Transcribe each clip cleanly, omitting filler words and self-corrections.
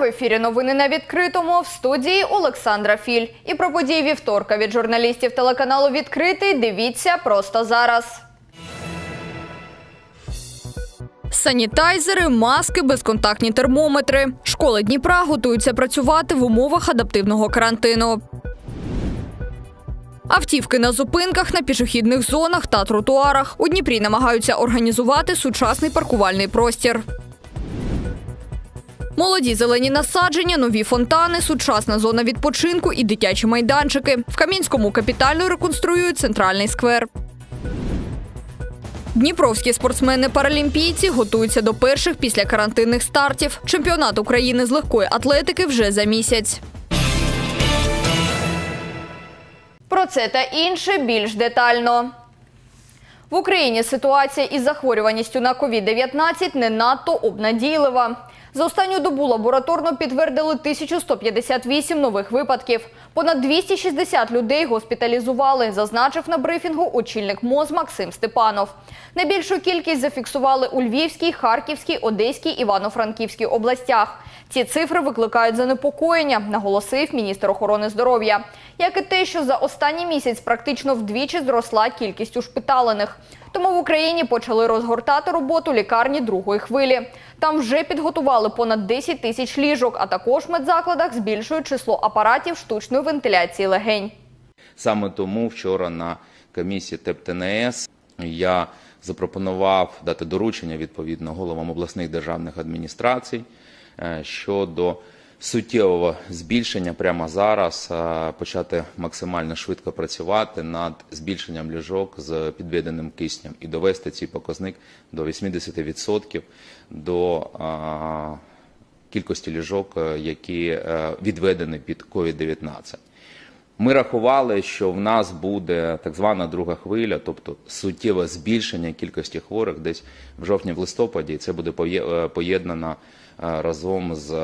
В ефірі новини на відкритому, в студії Олександра Філь. І про події вівторка від журналістів телеканалу «Відкритий» дивіться просто зараз. Санітайзери, маски, безконтактні термометри. Школи Дніпра готуються працювати в умовах адаптивного карантину. Автівки на зупинках, на пішохідних зонах та тротуарах. У Дніпрі намагаються організувати сучасний паркувальний простір. Молоді зелені насадження, нові фонтани, сучасна зона відпочинку і дитячі майданчики. В Кам'янському капітально реконструюють центральний сквер. Дніпровські спортсмени-паралімпійці готуються до перших післякарантинних стартів. Чемпіонат України з легкої атлетики вже за місяць. Про це та інше більш детально. В Україні ситуація із захворюваністю на COVID-19 не надто обнадійлива. За останню добу лабораторно підтвердили 1158 нових випадків. Понад 260 людей госпіталізували, зазначив на брифінгу очільник МОЗ Максим Степанов. Найбільшу кількість зафіксували у Львівській, Харківській, Одеській, Івано-Франківській областях. Ці цифри викликають занепокоєння, наголосив міністр охорони здоров'я. Як і те, що за останній місяць практично вдвічі зросла кількість ушпиталених. Тому в Україні почали розгортати роботу лікарні другої хвилі. Там вже підготували понад 10 тисяч ліжок, а також в медзакладах збільшують число апаратів штучної вентиляції легень. Саме тому вчора на комісії ТЕБ-ТНС я запропонував дати доручення відповідно головам обласних державних адміністрацій щодо суттєвого збільшення прямо зараз, почати максимально швидко працювати над збільшенням ліжок з підведеним киснем і довести цей показник до 80% до кількості ліжок, які відведені під COVID-19. Ми рахували, що в нас буде так звана друга хвиля, тобто суттєве збільшення кількості хворих десь в жовтні-листопаді, і це буде поєднано разом з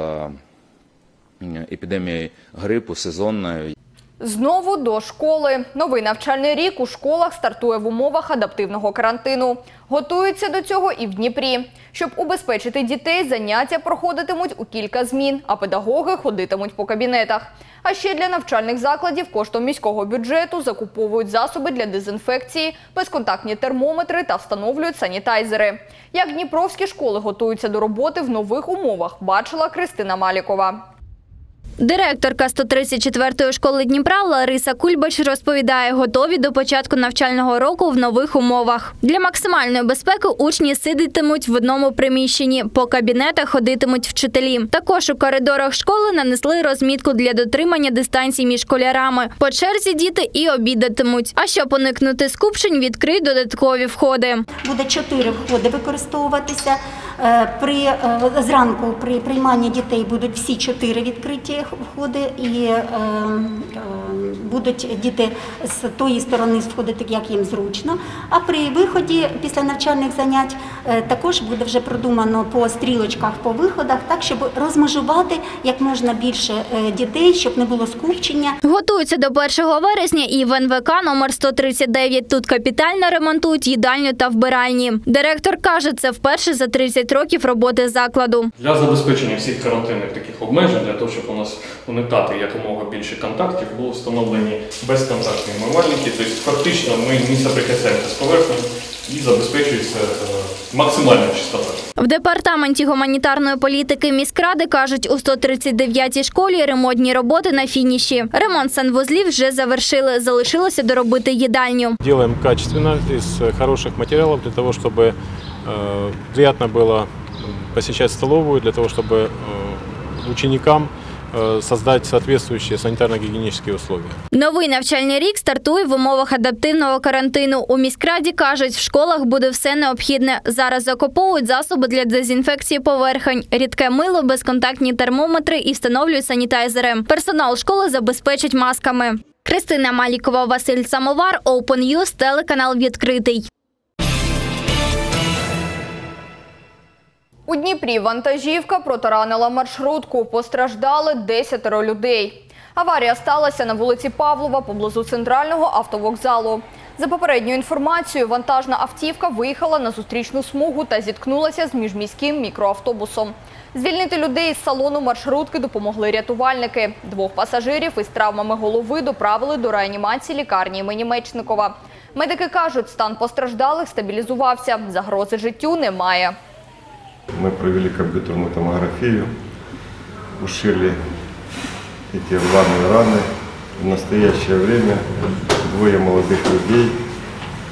епідемією грипу сезонною. Знову до школи. Новий навчальний рік у школах стартує в умовах адаптивного карантину. Готуються до цього і в Дніпрі. Щоб убезпечити дітей, заняття проходитимуть у кілька змін, а педагоги ходитимуть по кабінетах. А ще для навчальних закладів коштом міського бюджету закуповують засоби для дезінфекції, безконтактні термометри та встановлюють санітайзери. Як дніпровські школи готуються до роботи в нових умовах, бачила Кристина Малікова. Директорка 134-ї школи Дніпра Лариса Кульбач розповідає, готові до початку навчального року в нових умовах. Для максимальної безпеки учні сидітимуть в одному приміщенні, по кабінетах ходитимуть вчителі. Також у коридорах школи нанесли розмітку для дотримання дистанції між школярами. По черзі діти і обідатимуть. А щоб уникнути скупчень, відкриють додаткові входи. Буде 4 входи використовуватися. Зранку при прийманні дітей будуть всі 4 відкриті входи, і будуть діти з тої сторони входити, як їм зручно. А при виході після навчальних занять також буде вже продумано по стрілочках, по виходах, так, щоб розмежувати як можна більше дітей, щоб не було скупчення. Готуються до 1 вересня і в НВК номер 139. Тут капітально ремонтують їдальню та вбиральні. Директор каже, це вперше за 30 років роботи закладу. Для забезпечення всіх карантинних таких обмежень, для того, щоб у нас уникати якомога більше контактів, були встановлені безконтактні мивальники. Тобто фактично ми не соприкасаємося з поверхнею і забезпечується максимальна чистота. В департаменті гуманітарної політики міськради кажуть, у 139-й школі ремонтні роботи на фініші. Ремонт санвузлів вже завершили, залишилося доробити їдальню. Робимо качественно, з хороших матеріалів, для того, щоб приятно было посещать столовую, для того, чтобы ученикам создать соответствующие санитарно-гигиенические условия. Новий навчальний рік стартує в умовах адаптивного карантину. У міськраді кажуть, в школах буде все необхідне. Зараз закуповують засоби для дезінфекції поверхонь, рідке мило, безконтактні термометри і встановлюють санітайзери. Персонал школи забезпечить масками. Кристина Малікова, Василь Самовар, Опен'юз, телеканал «Відкритий». У Дніпрі вантажівка протаранила маршрутку. Постраждали 10 людей. Аварія сталася на вулиці Павлова поблизу центрального автовокзалу. За попередньою інформацією, вантажна автівка виїхала на зустрічну смугу та зіткнулася з міжміським мікроавтобусом. Звільнити людей із салону маршрутки допомогли рятувальники. Двох пасажирів із травмами голови доправили до реанімації лікарні імені Мечникова. Медики кажуть, стан постраждалих стабілізувався, загрози життю немає. Ми провели комп'ютерну томографію, ушили ці главні рани. В настоящее время двое молодых людей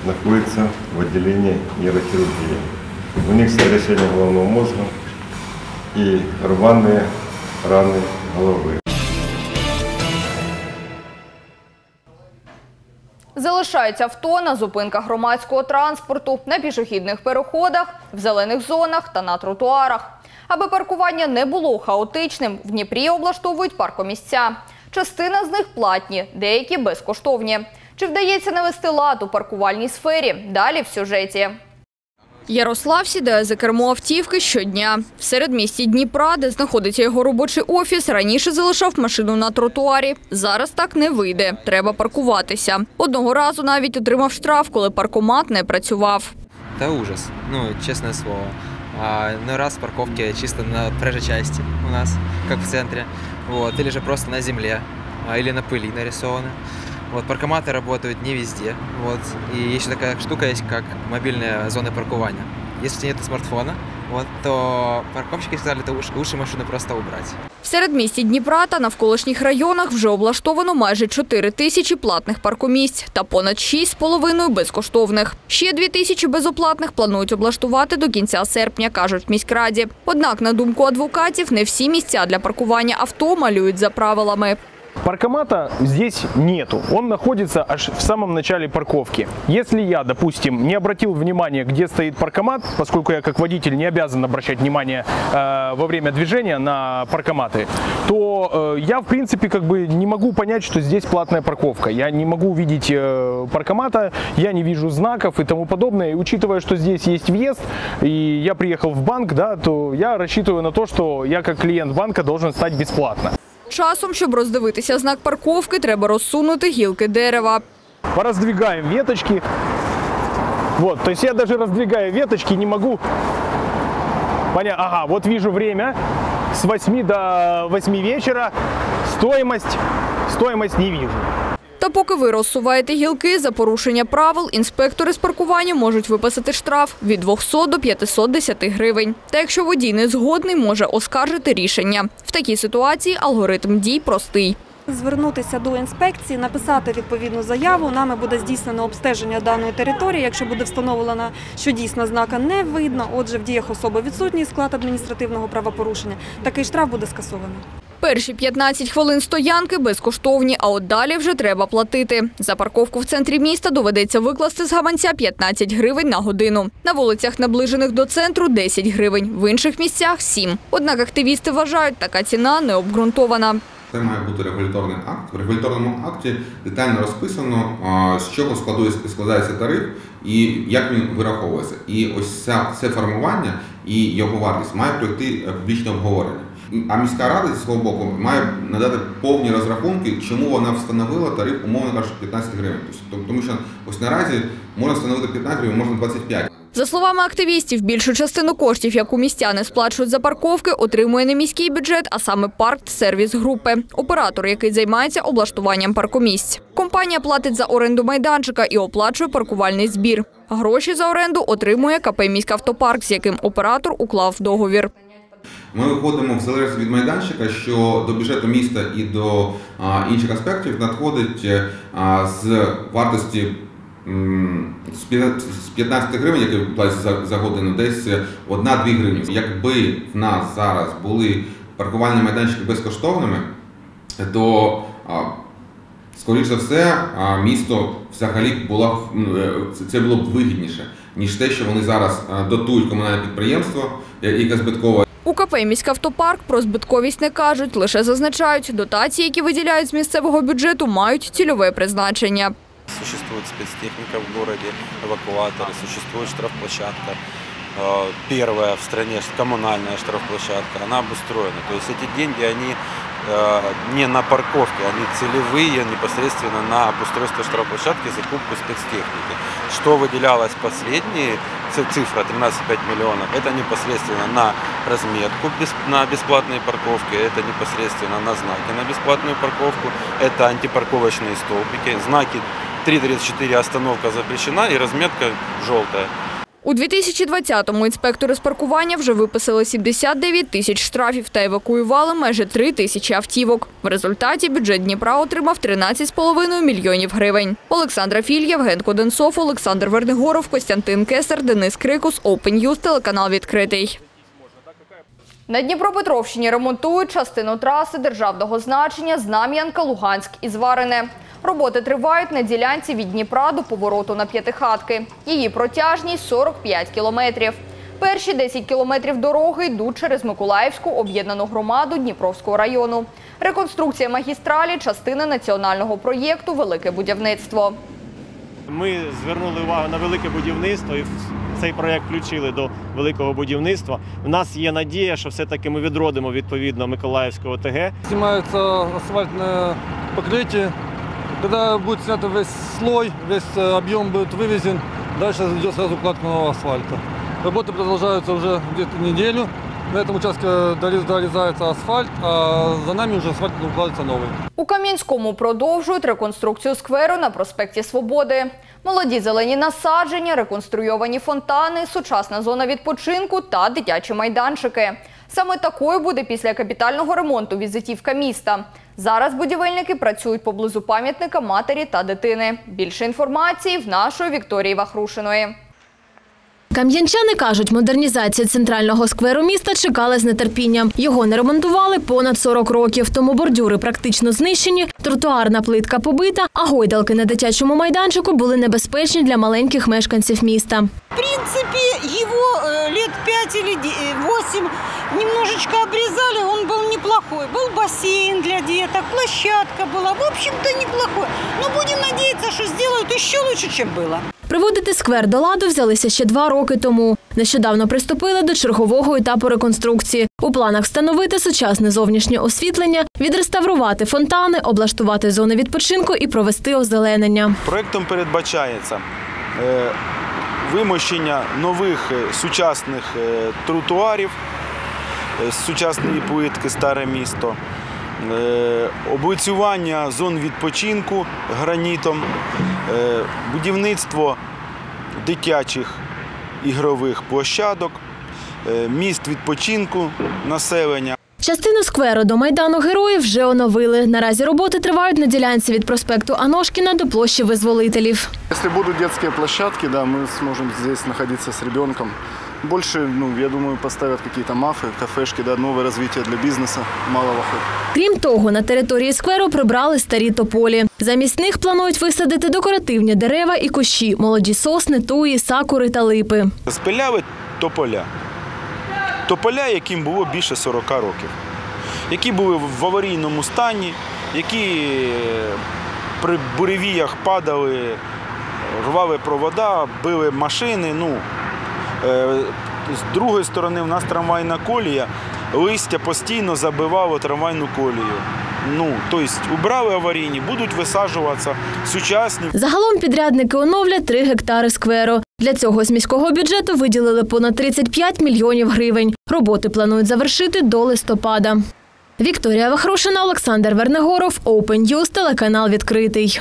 находятся в отделении нейрохирургии. У них сотрясение головного мозга и рваные раны головы. Залишають авто на зупинках громадського транспорту, на пішохідних переходах, в зелених зонах та на тротуарах. Аби паркування не було хаотичним, в Дніпрі облаштовують паркомісця. Частина з них платні, деякі безкоштовні. Чи вдається навести лад у паркувальній сфері? Далі в сюжеті. Ярослав сідає за кермо автівки щодня. В середмісті Дніпра, де знаходиться його робочий офіс, раніше залишав машину на тротуарі. Зараз так не вийде. Треба паркуватися. Одного разу навіть отримав штраф, коли паркомат не працював. Та ужас, ну, чесне слово. Ну, раз парковки чисто на проезжей части у нас, как в центре, вот, или же просто на земле, или на пыли нарисованы. Вот, паркоматы работают не везде, вот, и еще такая штука есть, как мобильная зона паркования. Если у тебя нет смартфона, вот, то парковщики сказали, то лучше машину просто убрать. В середмісті Дніпра та навколишніх районах вже облаштовано майже 4 тисячі платних паркомісць та понад 6,5 безкоштовних. Ще 2 тисячі безоплатних планують облаштувати до кінця серпня, кажуть в міськраді. Однак, на думку адвокатів, не всі місця для паркування авто малюють за правилами. Паркомата здесь нету, он находится аж в самом начале парковки. Если я, допустим, не обратил внимания, где стоит паркомат, поскольку я как водитель не обязан обращать внимание во время движения на паркоматы, то я, в принципе, как бы не могу понять, что здесь платная парковка. Я не могу увидеть паркомата, я не вижу знаков и тому подобное. И учитывая, что здесь есть въезд, и я приехал в банк, да, то я рассчитываю на то, что я как клиент банка должен стать бесплатно. Часом, щоб роздивитися знак парковки, треба розсунути гілки дерева. Роздвигаємо веточки. Вот, то есть я даже раздвигаю веточки, не могу. Понятно. Ага, вот вижу время с 8 до 8 вечера. Стоимость не вижу. Та поки ви розсуваєте гілки, за порушення правил інспектори з паркування можуть виписати штраф від 200 до 510 гривень. Та якщо водій не згодний, може оскаржити рішення. В такій ситуації алгоритм дій простий. Звернутися до інспекції, написати відповідну заяву, нами буде здійснено обстеження даної території. Якщо буде встановлено, що дійсно знака не видно, отже в діях особи відсутній склад адміністративного правопорушення, такий штраф буде скасований. Перші 15 хвилин стоянки безкоштовні, а от далі вже треба платити. За парковку в центрі міста доведеться викласти з гаманця 15 гривень на годину. На вулицях, наближених до центру, 10 гривень, в інших місцях – 7. Однак активісти вважають, така ціна необґрунтована. Це має бути регуляторний акт. В регуляторному акті детально розписано, з чого складається тариф і як він вираховується. І ось це формування і його вартість має пройти публічне обговорення. А міська рада, зі свого боку, має надати повні розрахунки, чому вона встановила тариф, умовно кажучи, 15 гривень. Тому що ось наразі можна встановити 15 гривень, можна 25. За словами активістів, більшу частину коштів, яку містяни сплачують за парковки, отримує не міський бюджет, а саме парк-сервіс групи – оператор, який займається облаштуванням паркомісць. Компанія платить за оренду майданчика і оплачує паркувальний збір. Гроші за оренду отримує КП «Міськавтопарк», з яким оператор уклав договір. Ми виходимо в залежність від майданчика, що до бюджету міста і до інших аспектів надходить з вартості з 15 гривень, які платять за годину, десь 1-2 гривні. Якби в нас зараз були паркувальні майданчики безкоштовними, то, скоріше за все, місто взагалі це було б вигідніше, ніж те, що вони зараз дотують комунальне підприємство, яке збиткове. У КП «Міськавтопарк» про збитковість не кажуть, лише зазначають, дотації, які виділяють з місцевого бюджету, мають цільове призначення. Существует спецтехника в городе, эвакуаторы, существует штрафплощадка. Первая в стране коммунальная штрафплощадка, она обустроена. То есть эти деньги, они не на парковке, они целевые непосредственно на обустройство штрафплощадки, закупку спецтехники. Что выделялось последней, цифра 13,5 миллионов, это непосредственно на разметку на бесплатные парковки, это непосредственно на знаки на бесплатную парковку, это антипарковочные столбики, знаки 3.34 остановка запрещена и разметка желтая. У 2020-му інспектори з паркування вже виписали 79 тисяч штрафів та евакуювали майже 3 тисячі автівок. В результаті бюджет Дніпра отримав 13,5 мільйонів гривень. Олександра Фільєва, Генко Денсов, Олександр Вернигоров, Костянтин Кесер, Денис Крикус, Опен'юз, телеканал «Відкритий». На Дніпропетровщині ремонтують частину траси державного значення Знам'янка, Луганськ і Зварине. Роботи тривають на ділянці від Дніпра до повороту на П'ятихатки. Її протяжність – 45 кілометрів. Перші 10 кілометрів дороги йдуть через Миколаївську об'єднану громаду Дніпровського району. Реконструкція магістралі – частина національного проєкту «Велике будівництво». Ми звернули увагу на велике будівництво і цей проєкт включили до великого будівництва. У нас є надія, що все-таки ми відродимо відповідно Миколаївську ОТГ. Знімається асфальтне покриття. Когда будет снят весь слой, весь объем будет вывезен, дальше идет сразу укладка нового асфальта. Работы продолжаются уже где-то неделю. На этом участке дорезается асфальт, а за нами уже асфальт укладывается новый. У Кам'янському продовжують реконструкцію скверу на проспекті Свободи. Молоді зелені насадження, реконструйовані фонтани, сучасна зона відпочинку та дитячі майданчики. Саме такою буде після капітального ремонту візитівка міста. Зараз будівельники працюють поблизу пам'ятника матері та дитини. Більше інформації в нашої Вікторії Вахрушеної. Кам'янчани кажуть, модернізація центрального скверу міста чекала з нетерпінням. Його не ремонтували понад 40 років, тому бордюри практично знищені, тротуарна плитка побита, а гойдалки на дитячому майданчику були небезпечні для маленьких мешканців міста. В принципі, його лет 5 чи 8 немножечко обрізали, він був неплохой. Був басейн для діток, площадка була, в общем-то, неплохой. Ну, будемо сподіватися, що зроблять ще краще, ніж було. Приводити сквер до ладу взялися ще 2 роки тому. Нещодавно приступили до чергового етапу реконструкції. У планах встановити сучасне зовнішнє освітлення, відреставрувати фонтани, облаштувати зони відпочинку і провести озеленення. Проектом передбачається вимощення нових сучасних тротуарів з сучасної плитки «Старе місто», облицювання зон відпочинку гранітом, будівництво дитячих ігрових площадок, місць відпочинку населення. Частину скверу до Майдану Героїв вже оновили. Наразі роботи тривають на ділянці від проспекту Аношкіна до площі Визволителів. Якщо будуть дитячі площадки, ми зможемо тут знаходитися з дитином. Більше, я думаю, поставлять якісь мафи, кафешки, нове розвиття для бізнесу, малого ходу. Крім того, на території скверу прибрали старі тополі. Замість них планують висадити декоративні дерева і кущі, молоді сосни, туї, сакури та липи. Спиляли тополя. Тополя, яким було більше 40 років, які були в аварійному стані, які при буревіях падали, рвали провода, били машини. З другої сторони в нас трамвайна колія, листя постійно забивало трамвайну колію. Тобто убрали аварійні, будуть висаджуватися сучасні. Загалом підрядники оновлять 3 гектари скверу. Для цього з міського бюджету виділили понад 35 мільйонів гривень. Роботи планують завершити до листопада. Вікторія Вахрушена, Олександр Вернигоров, Open News, телеканал «Відкритий».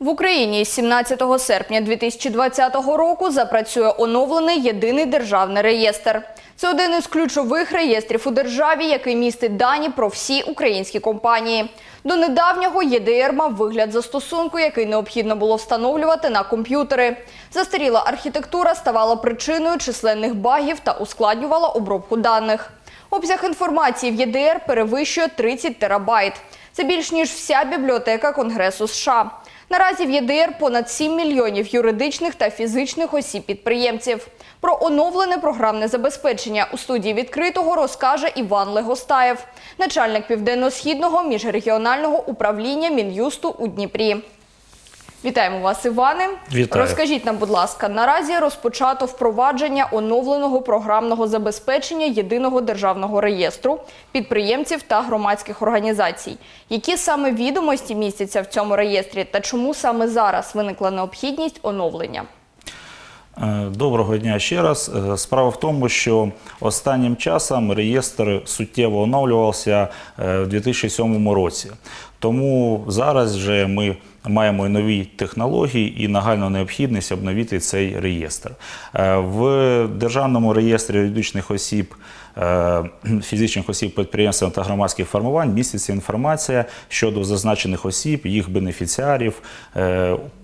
В Україні з 17 серпня 2020 року запрацює оновлений єдиний державний реєстр. Це один із ключових реєстрів у державі, який містить дані про всі українські компанії. До недавнього ЄДР мав вигляд застосунку, який необхідно було встановлювати на комп'ютери. Застаріла архітектура ставала причиною численних багів та ускладнювала обробку даних. Обсяг інформації в ЄДР перевищує 30 терабайт. Це більш ніж вся бібліотека Конгресу США. Наразі в ЄДР понад 7 мільйонів юридичних та фізичних осіб-підприємців. Про оновлене програмне забезпечення у студії «Відкритого» розкаже Іван Легостаєв, начальник Південно-Східного міжрегіонального управління Мін'юсту у Дніпрі. Вітаємо вас, Іване. Вітаю. Розкажіть нам, будь ласка, наразі розпочато впровадження оновленого програмного забезпечення Єдиного державного реєстру підприємців та громадських організацій. Які саме відомості містяться в цьому реєстрі та чому саме зараз виникла необхідність оновлення? Доброго дня ще раз. Справа в тому, що останнім часом реєстр суттєво оновлювався в 2007 році. Тому зараз вже ми маємо нові технології і нагальну необхідність обновити цей реєстр. В Державному реєстрі юридичних осіб, фізичних осіб, підприємств та громадських формувань міститься інформація щодо зазначених осіб, їх бенефіціарів,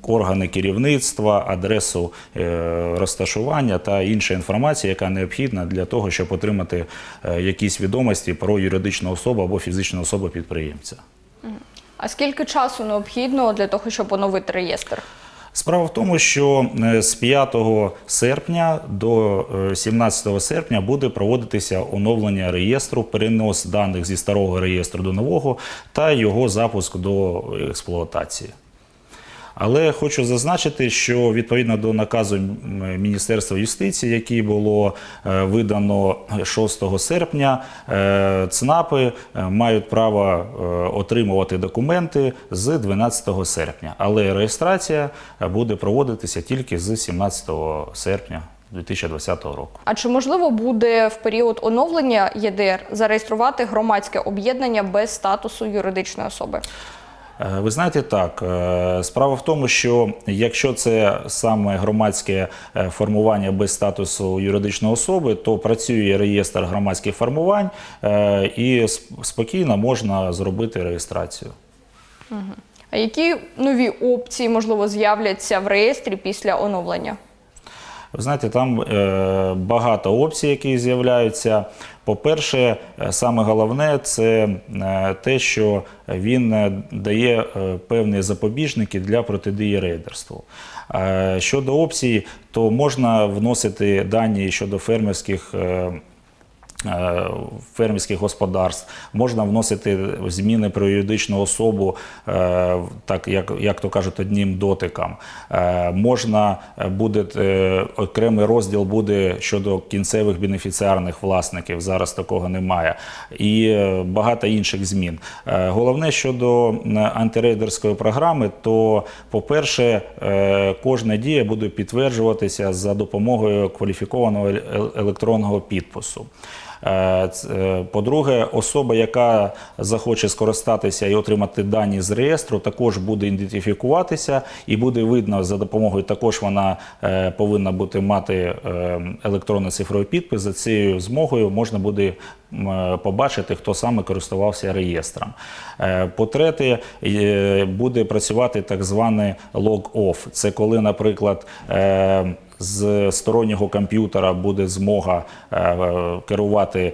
органи керівництва, адресу розташування та інша інформація, яка необхідна для того, щоб отримати якісь відомості про юридичну особу або фізичну особу-підприємця. А скільки часу необхідно для того, щоб оновити реєстр? Справа в тому, що з 5 серпня до 17 серпня буде проводитися оновлення реєстру, перенос даних зі старого реєстру до нового та його запуск до експлуатації. Але хочу зазначити, що відповідно до наказу Міністерства юстиції, який було видано 6 серпня, ЦНАПи мають право отримувати документи з 12 серпня. Але реєстрація буде проводитися тільки з 17 серпня 2020 року. А чи можливо буде в період оновлення ЄДР зареєструвати громадське об'єднання без статусу юридичної особи? Ви знаєте, так. Справа в тому, що якщо це саме громадське формування без статусу юридичної особи, то працює реєстр громадських формувань і спокійно можна зробити реєстрацію. А які нові опції, можливо, з'являться в реєстрі після оновлення? Ви знаєте, там багато опцій, які з'являються. По-перше, саме головне – це те, що він дає певні запобіжники для протидії рейдерству. Щодо опцій, то можна вносити дані щодо фермерських господарств, можна вносити зміни про юридичну особу, так як то кажуть, одним дотиком. Можна буде, окремий розділ буде щодо кінцевих бенефіціарних власників, зараз такого немає, і багато інших змін. Головне щодо антирейдерської програми, то, по-перше, кожна дія буде підтверджуватися за допомогою кваліфікованого електронного підпису. По-друге, особа, яка захоче скористатися і отримати дані з реєстру, також буде ідентифікуватися і буде видно за допомогою, також вона повинна бути мати електронно-цифровий підпис. За цією змогою можна буде побачити, хто саме користувався реєстром. По-третє, буде працювати так званий лог-офф. Це коли, наприклад, з стороннього комп'ютера буде змога керувати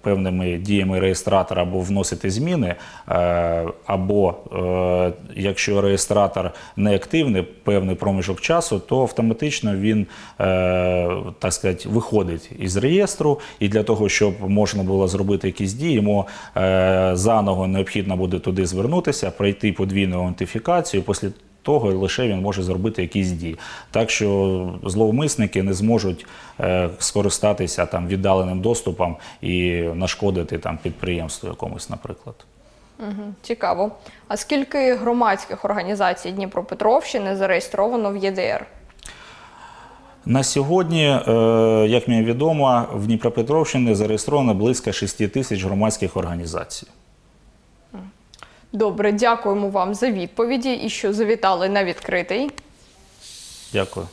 певними діями реєстратора або вносити зміни, або якщо реєстратор не активний певний проміжок часу, то автоматично він, так сказати, виходить із реєстру, і для того, щоб можна було зробити якісь дії, йому заново необхідно буде туди звернутися, пройти подвійну аутентифікацію, після того лише він може зробити якісь дії. Так що зловмисники не зможуть скористатися віддаленим доступом і нашкодити підприємству якомусь, наприклад. Цікаво. А скільки громадських організацій Дніпропетровщини зареєстровано в ЄДР? На сьогодні, як мені відомо, в Дніпропетровщині зареєстровано близько 6 тисяч громадських організацій. Добре, дякуємо вам за відповіді і що завітали на «Відкритий». Дякую.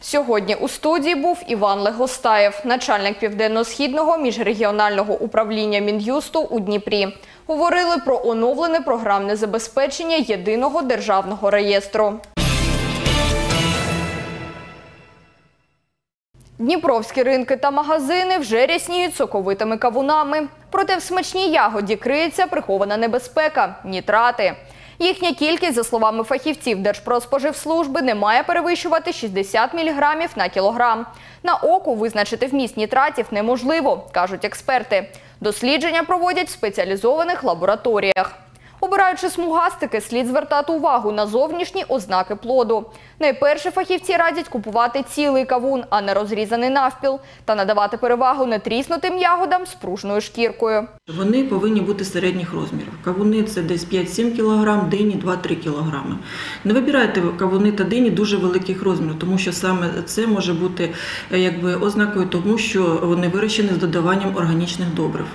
Сьогодні у студії був Іван Легостаєв, начальник Південно-Східного міжрегіонального управління Мін'юсту у Дніпрі. Говорили про оновлене програмне забезпечення Єдиного державного реєстру. Дніпровські ринки та магазини вже рясніють соковитими кавунами. Проте в смачній ягоді криється прихована небезпека – нітрати. Їхня кількість, за словами фахівців Держпродспоживслужби, не має перевищувати 60 мг на кілограм. На око визначити вміст нітратів неможливо, кажуть експерти. Дослідження проводять в спеціалізованих лабораторіях. У Обираючи смугастики, слід звертати увагу на зовнішні ознаки плоду. Найперше фахівці радять купувати цілий кавун, а не розрізаний навпіл, та надавати перевагу нетріснутим ягодам з пружною шкіркою. Вони повинні бути середніх розмірів. Кавуни – це десь 5-7 кг, дині – 2-3 кг. Не вибирайте кавуни та дині дуже великих розмірів, тому що саме це може бути ознакою тому, що вони вирощені з додаванням органічних добрив.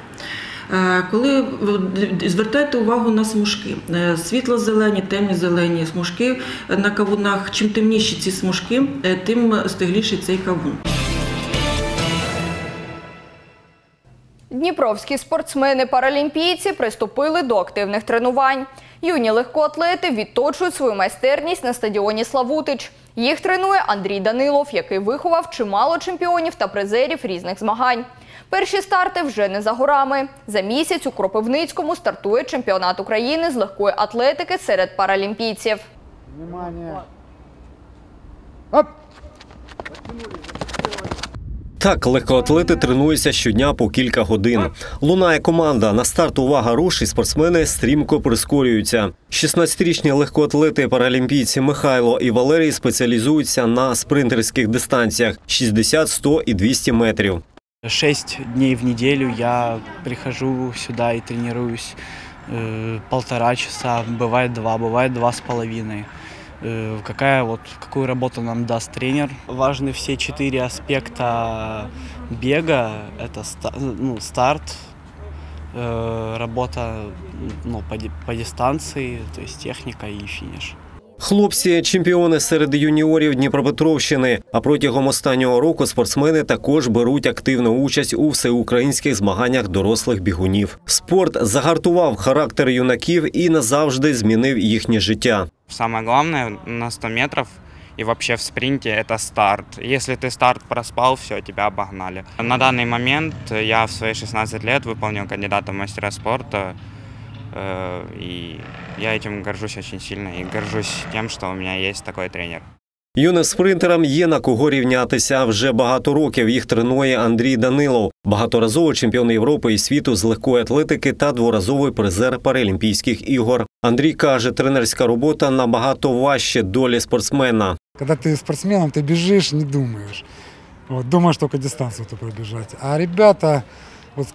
Коли звертайте увагу на смужки, світло-зелені, темні-зелені смужки на кавунах, чим темніші ці смужки, тим стигліший цей кавун. Дніпровські спортсмени-паралімпійці приступили до активних тренувань. Юні легкоатлети відточують свою майстерність на стадіоні «Славутич». Їх тренує Андрій Данилов, який виховав чимало чемпіонів та призерів різних змагань. Перші старти вже не за горами. За місяць у Кропивницькому стартує чемпіонат України з легкої атлетики серед паралімпійців. Так, легкоатлети тренуються щодня по кілька годин. Лунає команда. На старт увага руш і спортсмени стрімко прискорюються. 16-річні легкоатлети-паралімпійці Михайло і Валерій спеціалізуються на спринтерських дистанціях – 60, 100 і 200 метрів. 6 дней в неделю я прихожу сюда и тренируюсь 1,5 часа, бывает 2, бывает 2,5. Какую работу нам даст тренер? Важны все 4 аспекта бега. Это старт, работа по дистанции, то есть техника и финиш. Хлопці – чемпіони серед юніорів Дніпропетровщини, а протягом останнього року спортсмени також беруть активну участь у всеукраїнських змаганнях дорослих бігунів. Спорт загартував характер юнаків і назавжди змінив їхнє життя. Найголовніше на 100 метрів і взагалі в спринті – це старт. Якщо ти старт проспав, все, тебе обігнали. На даний момент я в свої 16 років виконав кандидата в майстера спорту. І я цим горжусь дуже сильно і горжусь тим, що у мене є такий тренер. Юним спринтерам є на кого рівнятися. Вже багато років їх тренує Андрій Данилов, багаторазовий чемпіон Європи і світу з легкої атлетики та дворазовий призер Паралімпійських ігор. Андрій каже, тренерська робота набагато важче долі спортсмена. Коли ти спортсменом, ти біжиш, не думаєш. Думаєш тільки дистанцію пробіжати. А хлопці...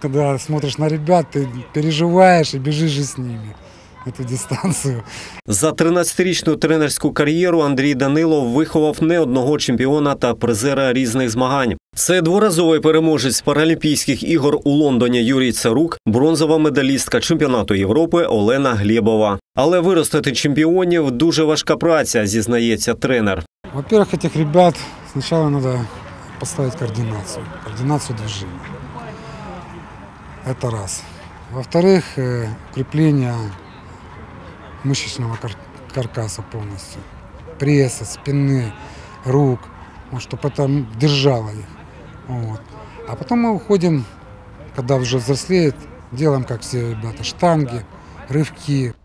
Когда смотришь на ребят, ты переживаешь и бежишь с ними эту дистанцию. За 13-річну тренерську кар'єру Андрій Данилов виховав не одного чемпіона та призера різних змагань. Це дворазовий переможець Паралімпійських ігор у Лондоні Юрій Царук, бронзова медалістка чемпіонату Європи Олена Глєбова. Але виростити чемпіонів – дуже важка праця, зізнається тренер. Во-первых, цих ребят спочатку треба поставити координацію, координацію движення. Это раз. Во-вторых, укрепление мышечного каркаса полностью. Пресса, спины, рук, чтобы это держало их. Вот. А потом мы уходим, когда уже взрослеет, делаем, как все ребята, штанги.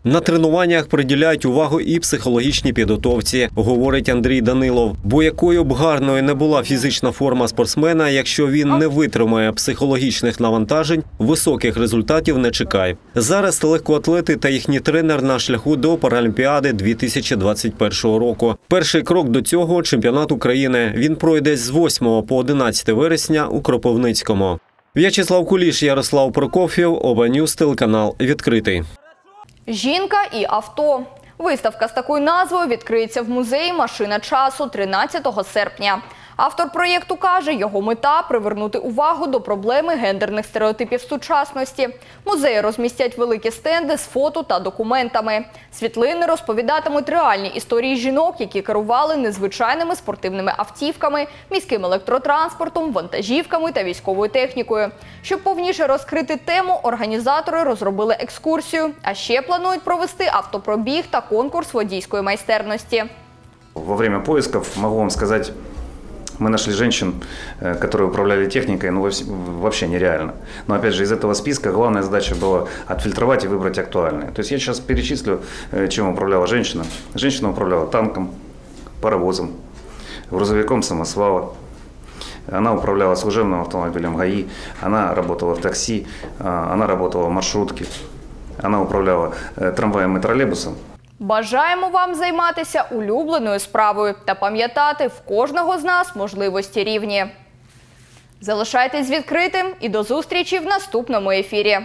На тренуваннях приділяють увагу і психологічній підготовці, говорить Андрій Данилов. Бо якою б гарною не була фізична форма спортсмена, якщо він не витримає психологічних навантажень, високих результатів не чекай. Зараз легкоатлети та їхній тренер на шляху до Паралімпіади 2021 року. Перший крок до цього – чемпіонат України. Він пройде з 8 по 11 вересня у Кропивницькому. В'ячеслав Куліш, Ярослав Прокоф'єв, Опен'юз, телеканал «Відкритий». Жінка і авто. Виставка з такою назвою відкриється в музеї «Машина часу» 13 серпня. Автор проєкту каже, його мета – привернути увагу до проблеми гендерних стереотипів сучасності. Музеї розмістять великі стенди з фото та документами. Світлини розповідатимуть реальні історії жінок, які керували незвичайними спортивними автівками, міським електротранспортом, вантажівками та військовою технікою. Щоб повніше розкрити тему, організатори розробили екскурсію, а ще планують провести автопробіг та конкурс водійської майстерності. Во время поисков, можу вам сказати, мы нашли женщин, которые управляли техникой, ну вообще нереально. Но опять же, из этого списка главная задача была отфильтровать и выбрать актуальные. То есть я сейчас перечислю, чем управляла женщина. Женщина управляла танком, паровозом, грузовиком самосвала. Она управляла служебным автомобилем ГАИ, она работала в такси, она работала в маршрутке. Вона управляла трамваєм і тролейбусом. Бажаємо вам займатися улюбленою справою та пам'ятати, в кожного з нас можливості рівні. Залишайтесь відкритим і до зустрічі в наступному ефірі.